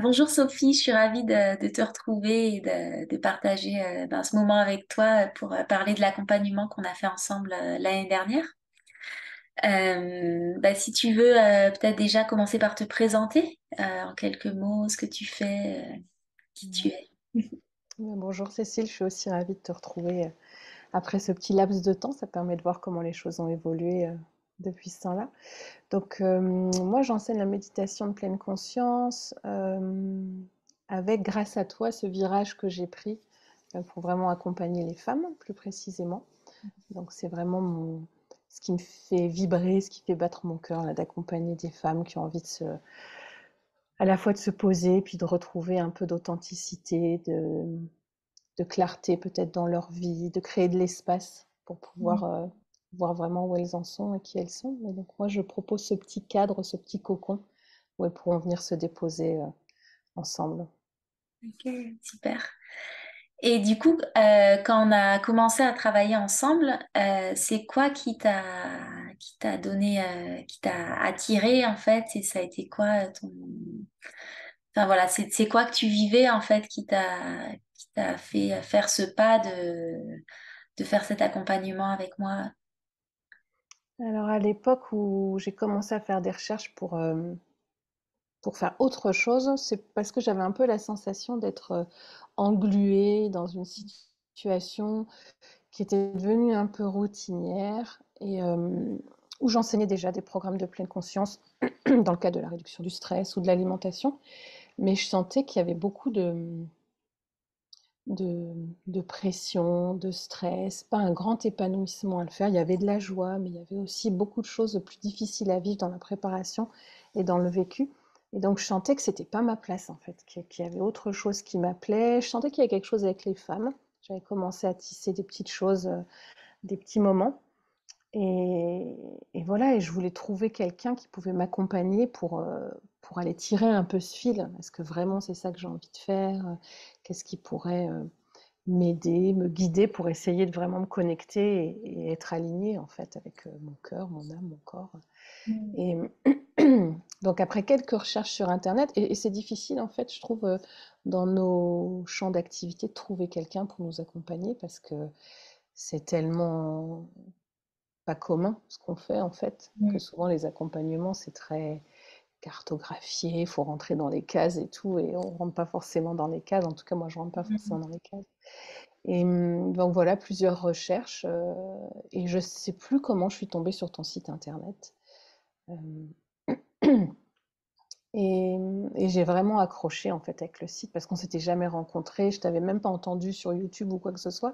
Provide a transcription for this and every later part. Bonjour Sophie, je suis ravie de te retrouver et de partager ce moment avec toi pour parler de l'accompagnement qu'on a fait ensemble l'année dernière. Si tu veux peut-être déjà commencer par te présenter en quelques mots, ce que tu fais, qui tu es. Bonjour Cécile, je suis aussi ravie de te retrouver après ce petit laps de temps. Ça permet de voir comment les choses ont évolué depuis ce temps-là. Donc moi j'enseigne la méditation de pleine conscience avec, grâce à toi, ce virage que j'ai pris pour vraiment accompagner les femmes plus précisément. Donc c'est vraiment ce qui me fait vibrer, ce qui fait battre mon cœur, d'accompagner des femmes qui ont envie de à la fois de se poser puis de retrouver un peu d'authenticité, de clarté peut-être dans leur vie, de créer de l'espace pour pouvoir voir vraiment où elles en sont et qui elles sont. Et donc moi je propose ce petit cadre, ce petit cocon où elles pourront venir se déposer ensemble. Ok, super. Et du coup, quand on a commencé à travailler ensemble, c'est quoi qui t'a donné, qui t'a attiré en fait, et ça a été quoi ton... Enfin voilà, c'est quoi que tu vivais en fait qui t'a fait faire ce pas de faire cet accompagnement avec moi? Alors à l'époque où j'ai commencé à faire des recherches pour faire autre chose, c'est parce que j'avais un peu la sensation d'être engluée dans une situation qui était devenue un peu routinière et où j'enseignais déjà des programmes de pleine conscience dans le cadre de la réduction du stress ou de l'alimentation, mais je sentais qu'il y avait beaucoup de pression, de stress, pas un grand épanouissement à le faire. Il y avait de la joie, mais il y avait aussi beaucoup de choses plus difficiles à vivre dans la préparation et dans le vécu. Et donc je sentais que c'était pas ma place en fait, qu'il y avait autre chose qui m'appelait. Je sentais qu'il y avait quelque chose avec les femmes. J'avais commencé à tisser des petites choses, des petits moments. Et voilà, et je voulais trouver quelqu'un qui pouvait m'accompagner pour aller tirer un peu ce fil. Est-ce que vraiment c'est ça que j'ai envie de faire? Qu'est-ce qui pourrait m'aider, me guider pour essayer de vraiment me connecter et être alignée en fait avec mon cœur, mon âme, mon corps. Mmh. Et donc après quelques recherches sur Internet, et c'est difficile en fait, je trouve, dans nos champs d'activité, de trouver quelqu'un pour nous accompagner parce que c'est tellement... pas commun ce qu'on fait en fait, que souvent les accompagnements c'est très cartographié, il faut rentrer dans les cases et tout, et on ne rentre pas forcément dans les cases, en tout cas moi je ne rentre pas forcément dans les cases. Et donc voilà, plusieurs recherches, et je ne sais plus comment je suis tombée sur ton site internet, et j'ai vraiment accroché en fait avec le site, parce qu'on ne s'était jamais rencontrés, je ne t'avais même pas entendu sur YouTube ou quoi que ce soit.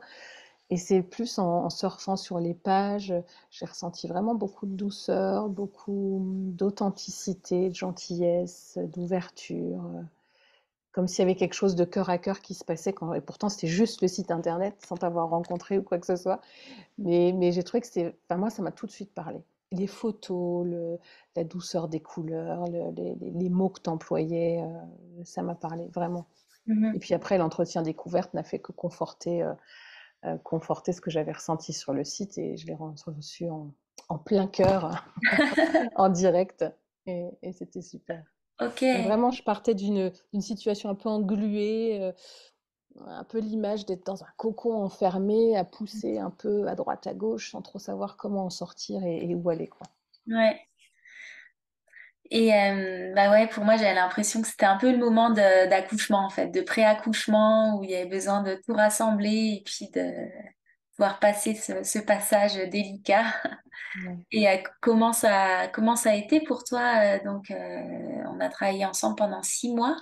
Et c'est plus en surfant sur les pages, j'ai ressenti vraiment beaucoup de douceur, beaucoup d'authenticité, de gentillesse, d'ouverture. Comme s'il y avait quelque chose de cœur à cœur qui se passait. Et pourtant, c'était juste le site internet, sans t'avoir rencontré ou quoi que ce soit. Mais j'ai trouvé que c'était... Enfin, moi, ça m'a tout de suite parlé. Les photos, la douceur des couleurs, les mots que t'employais, ça m'a parlé, vraiment. Mm-hmm. Et puis après, l'entretien découverte n'a fait que conforter ce que j'avais ressenti sur le site, et je l'ai reçu en plein cœur en direct, et c'était super. Okay. Vraiment, je partais d'une situation un peu engluée, un peu l'image d'être dans un cocon enfermé, à pousser un peu à droite à gauche sans trop savoir comment en sortir et où aller, quoi. Ouais. Et ouais, pour moi, j'avais l'impression que c'était un peu le moment d'accouchement, en fait, de pré-accouchement, où il y avait besoin de tout rassembler et puis de pouvoir passer ce passage délicat. Ouais. Et comment ça a été pour toi? Donc, on a travaillé ensemble pendant 6 mois,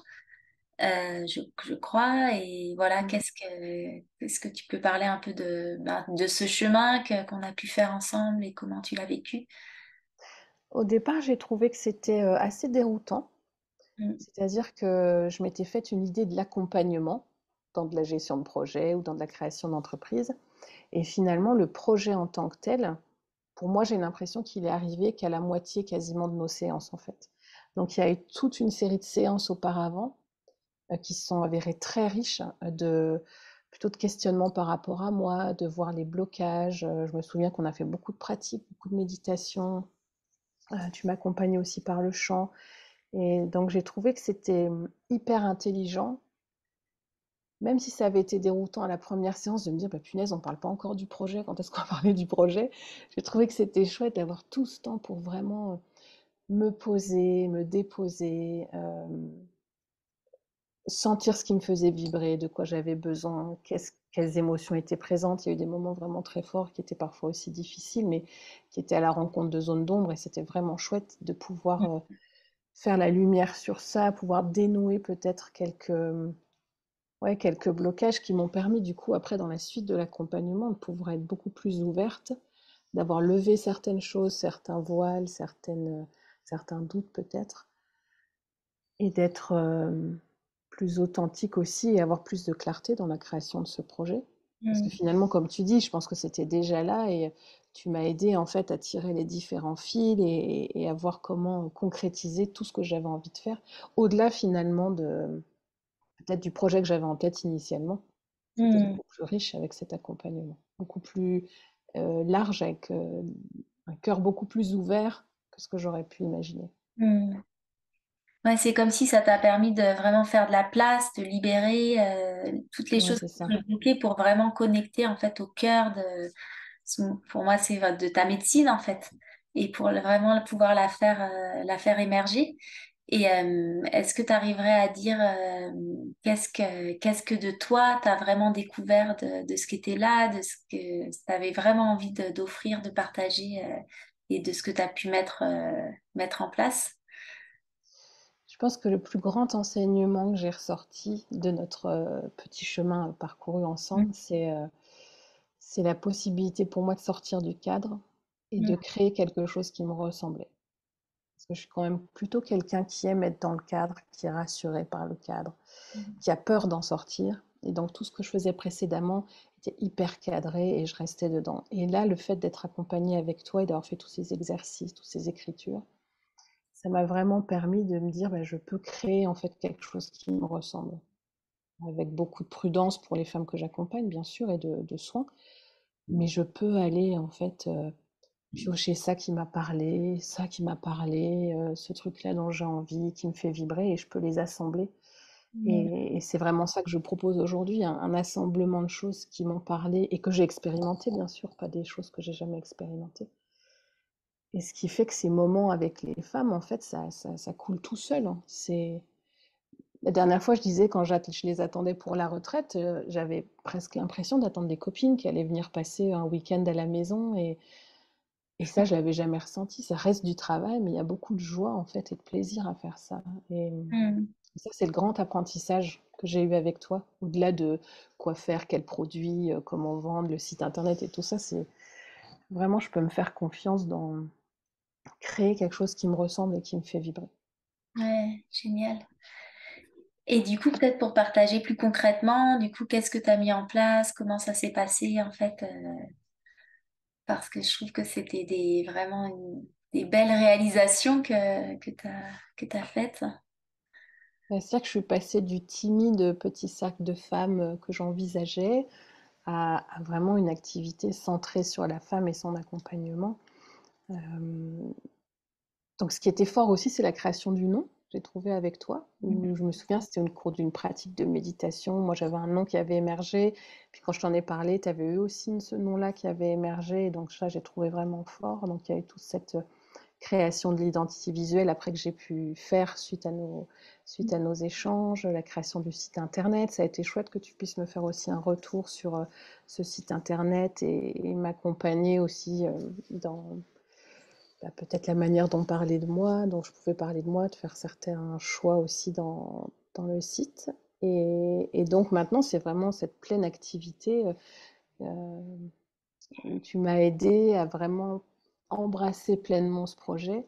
je crois. Et voilà, qu'est-ce que tu peux parler un peu de ce chemin qu'on a pu faire ensemble et comment tu l'as vécu? Au départ, j'ai trouvé que c'était assez déroutant, c'est-à-dire que je m'étais faite une idée de l'accompagnement dans de la gestion de projet ou dans de la création d'entreprise, et finalement, le projet en tant que tel, pour moi, j'ai l'impression qu'il est arrivé qu'à la moitié quasiment de nos séances, en fait. Donc, il y a eu toute une série de séances auparavant qui se sont avérées très riches plutôt de questionnements par rapport à moi, de voir les blocages. Je me souviens qu'on a fait beaucoup de pratiques, beaucoup de méditation. Tu m'accompagnais aussi par le chant, Et donc j'ai trouvé que c'était hyper intelligent, même si ça avait été déroutant à la première séance de me dire bah, punaise, on ne parle pas encore du projet, quand est-ce qu'on va parler du projet? J'ai trouvé que c'était chouette d'avoir tout ce temps pour vraiment me poser, me déposer, sentir ce qui me faisait vibrer, de quoi j'avais besoin, quelles émotions étaient présentes. Il y a eu des moments vraiment très forts qui étaient parfois aussi difficiles, mais qui étaient à la rencontre de zones d'ombre, et c'était vraiment chouette de pouvoir faire la lumière sur ça, pouvoir dénouer peut-être quelques blocages qui m'ont permis du coup après dans la suite de l'accompagnement de pouvoir être beaucoup plus ouverte, d'avoir levé certaines choses, certains voiles, certains doutes peut-être, et d'être plus authentique aussi et avoir plus de clarté dans la création de ce projet. Parce que finalement, comme tu dis, je pense que c'était déjà là et tu m'as aidé en fait à tirer les différents fils et à voir comment concrétiser tout ce que j'avais envie de faire, au-delà finalement de peut-être du projet que j'avais en tête initialement. C'était beaucoup plus riche avec cet accompagnement, beaucoup plus large, avec un cœur beaucoup plus ouvert que ce que j'aurais pu imaginer. Ouais, c'est comme si ça t'a permis de vraiment faire de la place, de libérer toutes les choses qui sont bloquées pour vraiment connecter en fait au cœur de, pour moi c'est de ta médecine en fait, et pour vraiment pouvoir la faire émerger. Et est-ce que tu arriverais à dire qu'est-ce que de toi tu as vraiment découvert de ce qui était là, de ce que tu avais vraiment envie d'offrir, de partager, et de ce que tu as pu mettre en place? Je pense que le plus grand enseignement que j'ai ressorti de notre petit chemin parcouru ensemble, c'est la possibilité pour moi de sortir du cadre et de créer quelque chose qui me ressemblait. Parce que je suis quand même plutôt quelqu'un qui aime être dans le cadre, qui est rassuré par le cadre, qui a peur d'en sortir. Et donc tout ce que je faisais précédemment était hyper cadré et je restais dedans. Et là, le fait d'être accompagnée avec toi et d'avoir fait tous ces exercices, toutes ces écritures, ça m'a vraiment permis de me dire, bah, je peux créer en fait quelque chose qui me ressemble, avec beaucoup de prudence pour les femmes que j'accompagne, bien sûr, et de soins, mais je peux aller en fait piocher ça qui m'a parlé, ce truc-là dont j'ai envie, qui me fait vibrer, et je peux les assembler. Et c'est vraiment ça que je propose aujourd'hui, un assemblement de choses qui m'ont parlé et que j'ai expérimenté, bien sûr, pas des choses que j'ai jamais expérimentées. Et ce qui fait que ces moments avec les femmes, en fait, ça coule tout seul. C'est... La dernière fois, je disais, quand je les attendais pour la retraite, j'avais presque l'impression d'attendre des copines qui allaient venir passer un week-end à la maison. Et ça, je ne l'avais jamais ressenti. Ça reste du travail, mais il y a beaucoup de joie, en fait, et de plaisir à faire ça. Et ça, c'est le grand apprentissage que j'ai eu avec toi. Au-delà de quoi faire, quels produits, comment vendre, le site internet et tout ça, c'est... Vraiment, je peux me faire confiance dans... créer quelque chose qui me ressemble et qui me fait vibrer. Ouais, génial. Et du coup, peut-être pour partager plus concrètement, du coup, qu'est-ce que tu as mis en place? Comment ça s'est passé en fait? Parce que je trouve que c'était des belles réalisations que tu as faites. C'est-à-dire que je suis passée du timide petit sac de femmes que j'envisageais à vraiment une activité centrée sur la femme et son accompagnement. Donc ce qui était fort aussi, c'est la création du nom, j'ai trouvé avec toi. Je me souviens, c'était une cours d'une pratique de méditation. Moi, j'avais un nom qui avait émergé. Puis quand je t'en ai parlé, tu avais eu aussi ce nom-là qui avait émergé. Donc ça, j'ai trouvé vraiment fort. Donc il y a eu toute cette création de l'identité visuelle après que j'ai pu faire suite à nos échanges, la création du site internet. Ça a été chouette que tu puisses me faire aussi un retour sur ce site internet et m'accompagner aussi dans peut-être la manière dont parler de moi, dont je pouvais parler de moi, de faire certains choix aussi dans le site. Et donc maintenant, c'est vraiment cette pleine activité. Tu m'as aidée à vraiment embrasser pleinement ce projet,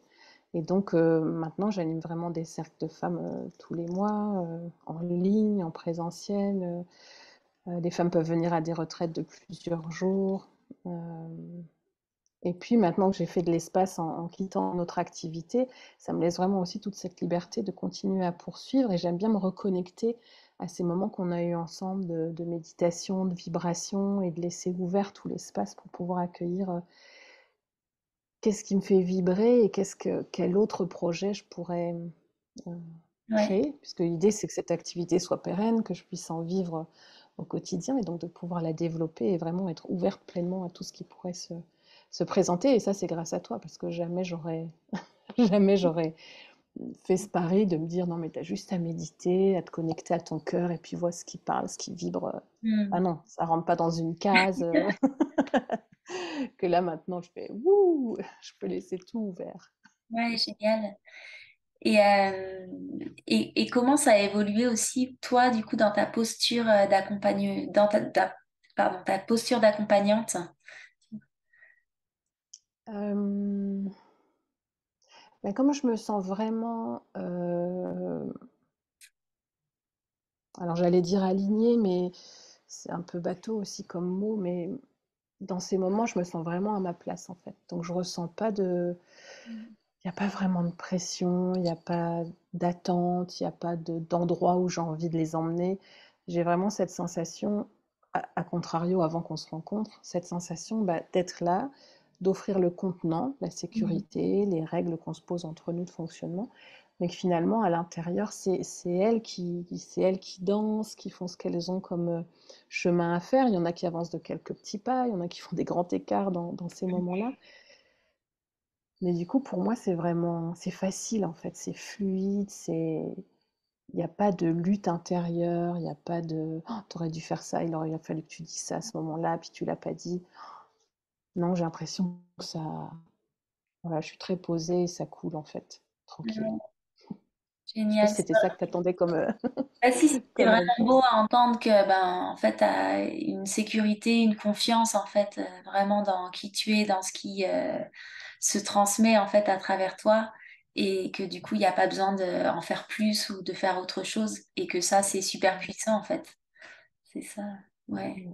et donc maintenant j'anime vraiment des cercles de femmes tous les mois, en ligne, en présentiel, les femmes peuvent venir à des retraites de plusieurs jours, et puis maintenant que j'ai fait de l'espace en quittant notre activité, ça me laisse vraiment aussi toute cette liberté de continuer à poursuivre, et j'aime bien me reconnecter à ces moments qu'on a eu ensemble de méditation, de vibration, et de laisser ouvert tout l'espace pour pouvoir accueillir qu'est-ce qui me fait vibrer et quel autre projet je pourrais créer, puisque l'idée c'est que cette activité soit pérenne, que je puisse en vivre au quotidien, et donc de pouvoir la développer et vraiment être ouverte pleinement à tout ce qui pourrait se présenter. Et ça, c'est grâce à toi, parce que jamais j'aurais fait ce pari de me dire non mais t'as juste à méditer, à te connecter à ton cœur et puis vois ce qui parle, ce qui vibre. Ah non, ça rentre pas dans une case. Que là maintenant je fais wouh, je peux laisser tout ouvert. Ouais, génial. Et comment ça a évolué aussi toi du coup dans ta posture ta posture d'accompagnante? Ben, comment je me sens vraiment, alors j'allais dire alignée, mais c'est un peu bateau aussi comme mot, mais dans ces moments, je me sens vraiment à ma place en fait. Donc je ressens pas de, il n'y a pas vraiment de pression, il n'y a pas d'attente, il n'y a pas d'endroit où j'ai envie de les emmener. J'ai vraiment cette sensation, à contrario avant qu'on se rencontre, cette sensation d'être là, d'offrir le contenant, la sécurité, les règles qu'on se pose entre nous de fonctionnement, mais que finalement, à l'intérieur, c'est elles qui dansent, qui font ce qu'elles ont comme chemin à faire. Il y en a qui avancent de quelques petits pas, il y en a qui font des grands écarts dans ces moments-là. Mais du coup, pour moi, c'est facile, en fait, c'est fluide, il n'y a pas de lutte intérieure, il n'y a pas de « t'aurais dû faire ça, il aurait fallu que tu dises ça à ce moment-là, puis tu ne l'as pas dit ». Non, j'ai l'impression que ça... Voilà, je suis très posée et ça coule, en fait, tranquille. Génial. C'était ça que tu attendais comme... Ah si, c'était vraiment beau à entendre que, en fait, tu as une sécurité, une confiance, en fait, vraiment dans qui tu es, dans ce qui se transmet, en fait, à travers toi, et que, du coup, il n'y a pas besoin d'en faire plus ou de faire autre chose, et que ça, c'est super puissant, en fait. C'est ça, ouais.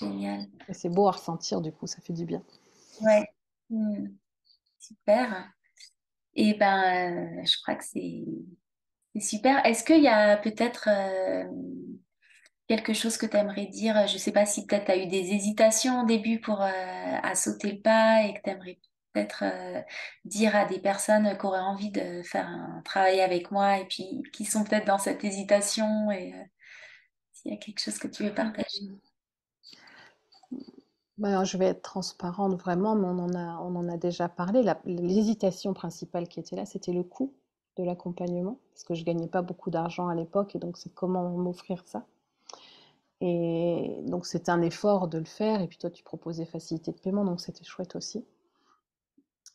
Génial. Et c'est beau à ressentir, du coup, ça fait du bien. Ouais. Super. Et je crois que c'est super. Est-ce qu'il y a peut-être quelque chose que tu aimerais dire? Je ne sais pas si peut-être tu as eu des hésitations au début pour à sauter le pas et que tu aimerais peut-être dire à des personnes qui auraient envie de faire un travail avec moi et puis qui sont peut-être dans cette hésitation et s'il y a quelque chose que tu veux partager. Alors, je vais être transparente vraiment, mais on en a déjà parlé. L'hésitation principale qui était là, c'était le coût de l'accompagnement, parce que je ne gagnais pas beaucoup d'argent à l'époque, et donc c'est comment m'offrir ça. Et donc c'est un effort de le faire, et puis toi tu proposais facilité de paiement, donc c'était chouette aussi.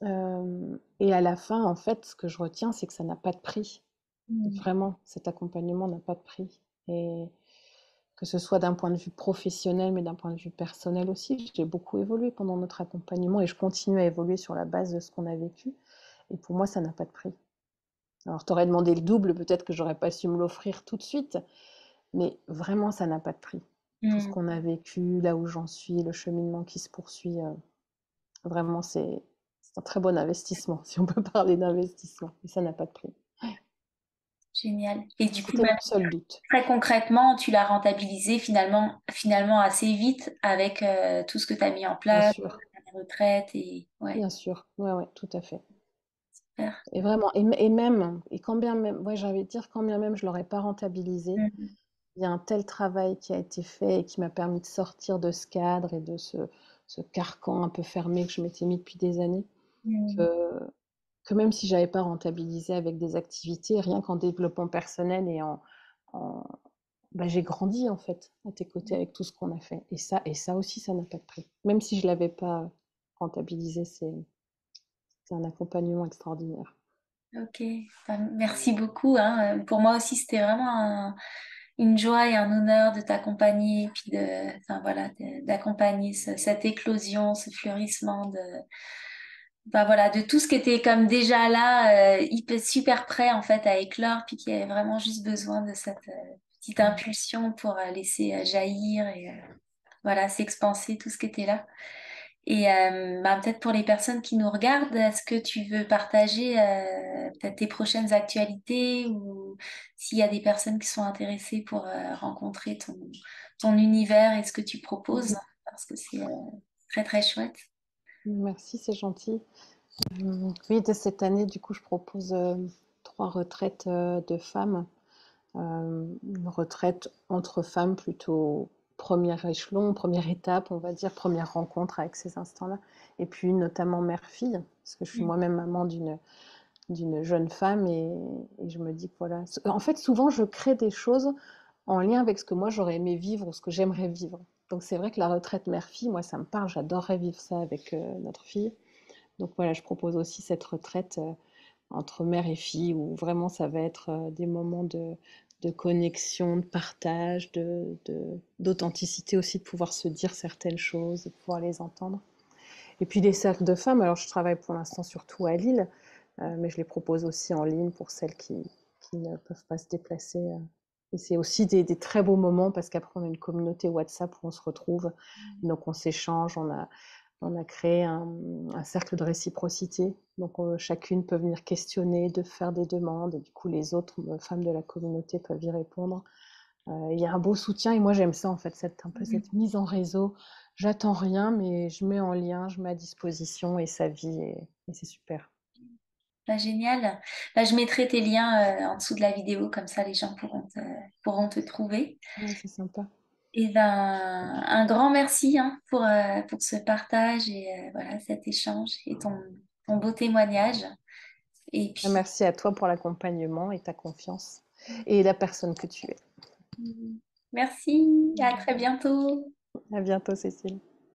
Et à la fin, en fait, ce que je retiens, c'est que ça n'a pas de prix. Vraiment, cet accompagnement n'a pas de prix. Et... que ce soit d'un point de vue professionnel, mais d'un point de vue personnel aussi. J'ai beaucoup évolué pendant notre accompagnement et je continue à évoluer sur la base de ce qu'on a vécu. Et pour moi, ça n'a pas de prix. Alors, t'aurais demandé le double, peut-être que j'aurais pas su me l'offrir tout de suite, mais vraiment, ça n'a pas de prix. Tout ce qu'on a vécu, là où j'en suis, le cheminement qui se poursuit, vraiment, c'est un très bon investissement, si on peut parler d'investissement. Et ça n'a pas de prix. Génial. Et du coup, très concrètement, tu l'as rentabilisé finalement assez vite avec tout ce que tu as mis en place, les retraites et... Ouais. Bien sûr, ouais, tout à fait. Super. Et vraiment, quand bien même je ne l'aurais pas rentabilisé, il y a un tel travail qui a été fait et qui m'a permis de sortir de ce cadre et de ce carcan un peu fermé que je m'étais mis depuis des années, que même si je n'avais pas rentabilisé avec des activités, rien qu'en développement personnel et j'ai grandi en fait à tes côtés avec tout ce qu'on a fait. Et ça aussi, ça n'a pas de prix. Même si je ne l'avais pas rentabilisé, c'est un accompagnement extraordinaire. Ok, merci beaucoup. Hein. Pour moi aussi, c'était vraiment une joie et un honneur de t'accompagner et puis d'accompagner cette éclosion, ce fleurissement de... de tout ce qui était comme déjà là, super prêt en fait à éclore, puis qui avait vraiment juste besoin de cette petite impulsion pour laisser jaillir et s'expanser tout ce qui était là. Et peut-être pour les personnes qui nous regardent, est-ce que tu veux partager peut-être tes prochaines actualités ou s'il y a des personnes qui sont intéressées pour rencontrer ton univers et ce que tu proposes, parce que c'est très très chouette. Merci, c'est gentil. Oui, de cette année, du coup, je propose trois retraites de femmes. Une retraite entre femmes, plutôt premier échelon, première étape, on va dire, première rencontre avec ces instants-là. Et puis notamment mère-fille, parce que je suis moi-même maman d'une jeune femme et je me dis que voilà. En fait, souvent, je crée des choses en lien avec ce que moi, j'aurais aimé vivre ou ce que j'aimerais vivre. Donc c'est vrai que la retraite mère-fille, moi, ça me parle, j'adorerais vivre ça avec notre fille. Donc voilà, je propose aussi cette retraite entre mère et fille, où vraiment ça va être des moments de connexion, de partage, d'authenticité aussi, de pouvoir se dire certaines choses, de pouvoir les entendre. Et puis les cercles de femmes, alors je travaille pour l'instant surtout à Lille, mais je les propose aussi en ligne pour celles qui ne peuvent pas se déplacer. Et c'est aussi des très beaux moments, parce qu'après on a une communauté WhatsApp où on se retrouve, donc on s'échange, on a créé un cercle de réciprocité, donc chacune peut venir questionner, de faire des demandes, et du coup les autres femmes de la communauté peuvent y répondre. Il y a un beau soutien, et moi j'aime ça en fait, cette mise en réseau. J'attends rien, mais je mets en lien, je mets à disposition, et ça vit, et c'est super. Bah, génial. Bah, je mettrai tes liens en dessous de la vidéo, comme ça les gens pourront te trouver. Oui, c'est sympa. Et ben, un grand merci pour ce partage et voilà, cet échange et ton beau témoignage. Et puis... Merci à toi pour l'accompagnement et ta confiance et la personne que tu es. Merci, à très bientôt. À bientôt, Cécile.